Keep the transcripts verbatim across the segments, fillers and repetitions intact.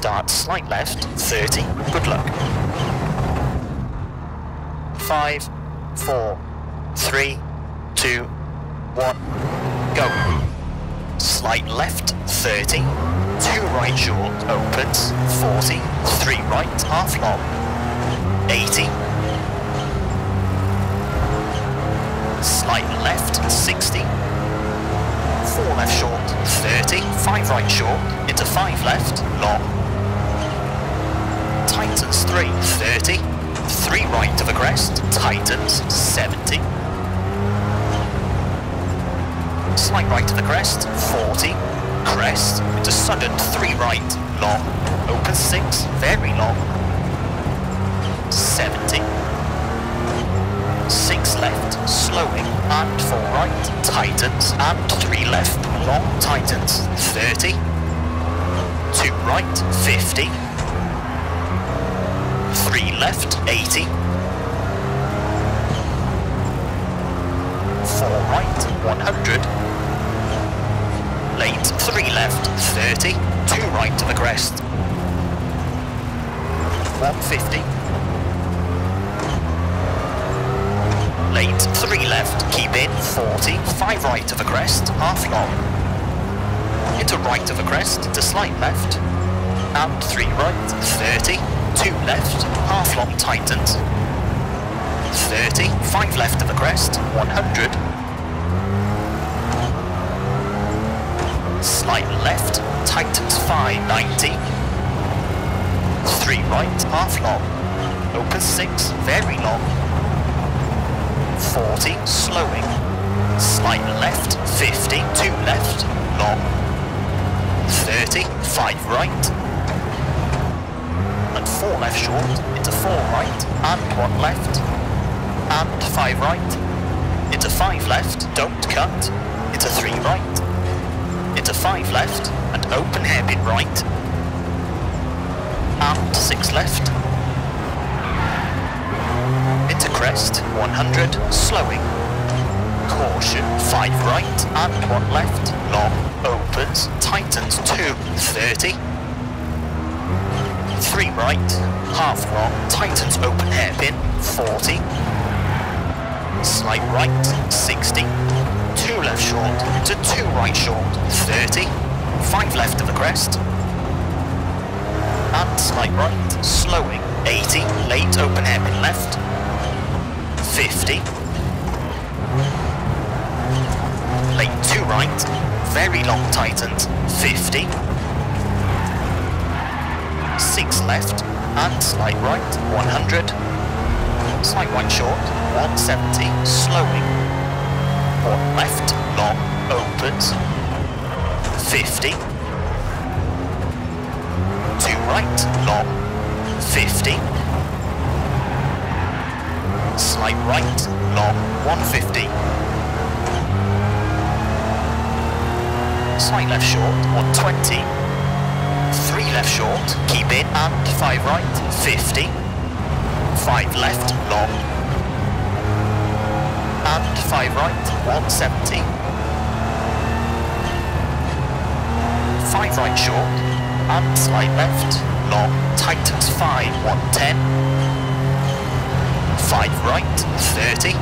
start slight left, thirty, good luck. five, four, three, two, one, go. Slight left, thirty, two right short, opens, forty, three right, half long, eighty. Slight left, sixty. four left short, thirty, five right short, into five left, long. Titans three, thirty, three right of a crest, Titans seventy. Slight right of the crest, forty, crest, into sudden three right, long, open six, very long, seventy. six left, slowing, and four right, Titans, and three left, long, Titans, thirty, two right, fifty, three left, eighty, four right, one hundred, late, three left, thirty, two right to the crest, one fifty, late, three left, keep in, forty, five right of a crest, half long, into right of a crest, into slight left, and three right, thirty, two left, half long Titans, thirty, five left of a crest, one hundred, slight left, Titans five, ninety, three right, half long, open six, very long, forty, slowing, slight left, fifty, two left, long, thirty, five right, and four left short, into four right, and one left, and five right, into five left, don't cut, into three right, into five left, and open hairpin right, and six left, crest, one hundred, slowing, caution, five right, and one left, long, opens, Titans two, thirty, three right, half long, Titans open hairpin, forty, slight right, sixty, two left short, to two right short, thirty, five left of the crest, and slight right, slowing, eighty, late open hairpin left, fifty, late two right, very long Titans, fifty, six left, and slight right, one hundred, slight right short, one seventy, slowing, one left, long, opens, fifty, two right, long, fifty, slight right, long, one fifty. Slight left short, one twenty. three left short, keep in, and five right, fifty. five left, long. And five right, one seventy. five right short, and slight left, long. Titans five, one ten. five right, thirty,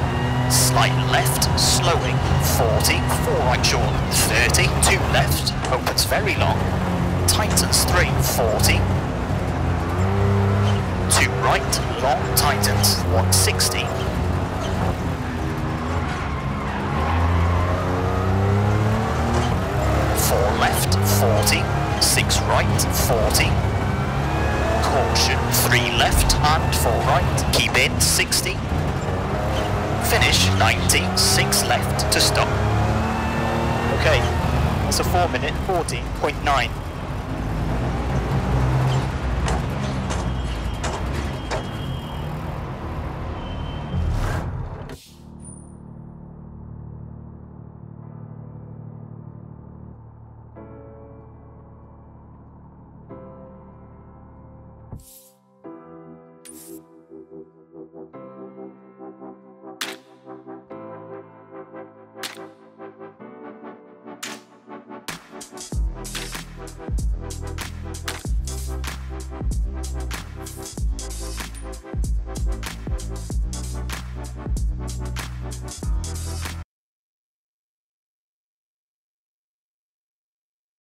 slight left, slowing, forty, four right short, thirty, two left, opens very long, Titans three, forty, two right, long, Titans, one sixty, four left, forty, six right, forty, caution, three left and four right, keep in, sixty, finish, ninety, six left to stop. Okay, that's a four minute forty point nine. We'll be right back.